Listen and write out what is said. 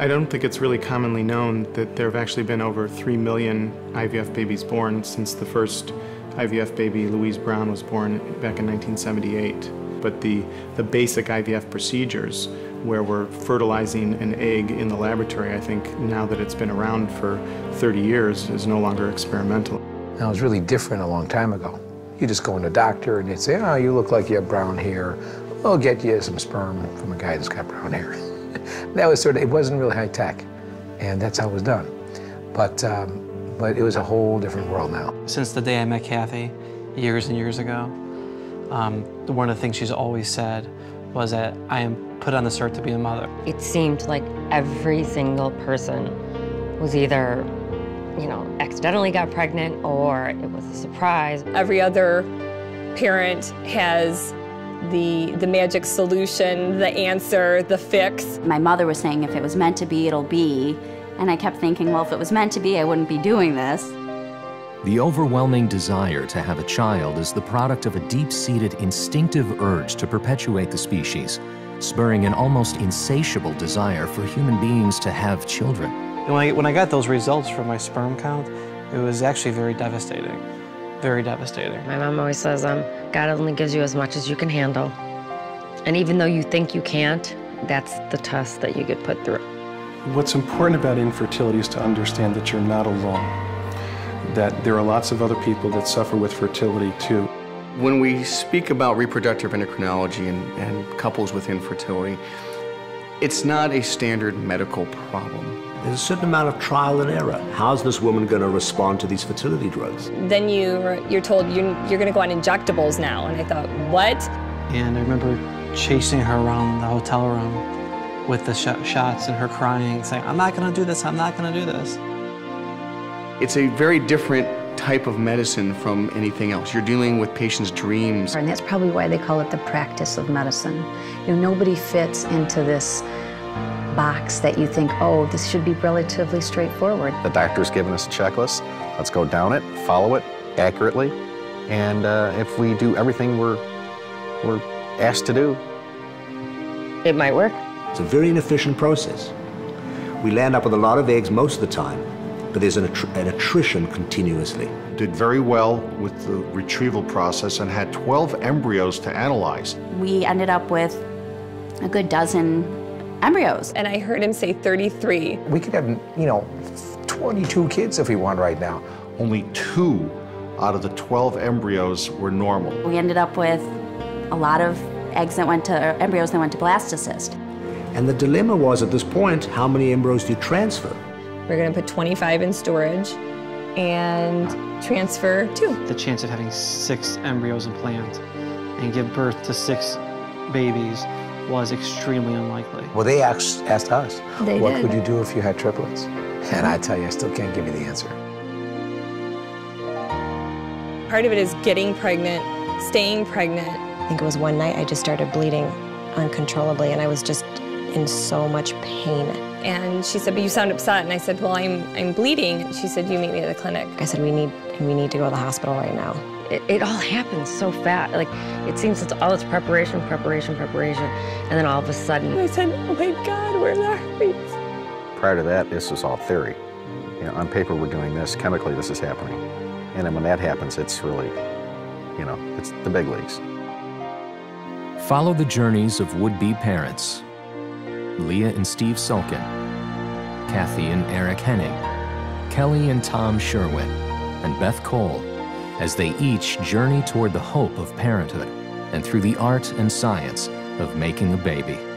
I don't think it's really commonly known that there have actually been over 3 million IVF babies born since the first IVF baby, Louise Brown, was born back in 1978. But the basic IVF procedures, where we're fertilizing an egg in the laboratory, I think now that it's been around for 30 years, is no longer experimental. Now, it was really different a long time ago. You just go in to a doctor and they'd say, oh, you look like you have brown hair. We'll get you some sperm from a guy that's got brown hair. That was sort of, it wasn't really high tech, and that's how it was done. But it was a whole different world now. Since the day I met Kathy, years and years ago, one of the things she's always said was that I am put on this earth to be a mother. It seemed like every single person was either, you know, accidentally got pregnant or it was a surprise. Every other parent has the magic solution, the answer, the fix. My mother was saying if it was meant to be, it'll be. And I kept thinking, well, if it was meant to be, I wouldn't be doing this. The overwhelming desire to have a child is the product of a deep-seated instinctive urge to perpetuate the species, spurring an almost insatiable desire for human beings to have children. And when I got those results from my sperm count, it was actually very devastating. Very devastating. My mom always says, God only gives you as much as you can handle. And even though you think you can't, that's the test that you get put through. What's important about infertility is to understand that you're not alone, that there are lots of other people that suffer with fertility too. When we speak about reproductive endocrinology and couples with infertility, it's not a standard medical problem. There's a certain amount of trial and error. How's this woman going to respond to these fertility drugs? Then you're told you're going to go on injectables now. And I thought, what? And I remember chasing her around the hotel room with the shots and her crying, saying, I'm not going to do this, I'm not going to do this. It's a very different type of medicine from anything else. You're dealing with patients' dreams. And that's probably why they call it the practice of medicine. You know, nobody fits into this box that you think, oh, this should be relatively straightforward. The doctor's given us a checklist. Let's go down it, follow it accurately, and if we do everything we're asked to do, it might work. It's a very inefficient process. We land up with a lot of eggs most of the time, but there's an attrition continuously. Did very well with the retrieval process and had 12 embryos to analyze. We ended up with a good dozen embryos. And I heard him say 33. We could have, you know, 22 kids if we want right now. Only 2 out of the 12 embryos were normal. We ended up with a lot of eggs that went to, or embryos that went to blastocyst. And the dilemma was at this point, how many embryos do you transfer? We're going to put 25 in storage and transfer 2. The chance of having 6 embryos implanted and give birth to 6 babies was extremely unlikely. Well, they asked us, what would you do if you had triplets? And I tell you, I still can't give you the answer. Part of it is getting pregnant, staying pregnant. I think it was one night I just started bleeding uncontrollably, and I was just in so much pain. And she said, but you sound upset. And I said, well, I'm bleeding. And she said, you meet me at the clinic. I said, we need to go to the hospital right now. It all happens so fast. Like, it seems it's all this preparation, preparation, preparation, and then all of a sudden. I said, oh my God, where are we? Prior to that, this was all theory. You know, on paper, we're doing this. Chemically, this is happening. And then when that happens, it's really, you know, it's the big leagues. Follow the journeys of would-be parents. Lia and Steve Sulkin, Kathy and Eric Henning, Kelly and Tom Sherwin, and Beth Cole, as they each journey toward the hope of parenthood and through the art and science of making a baby.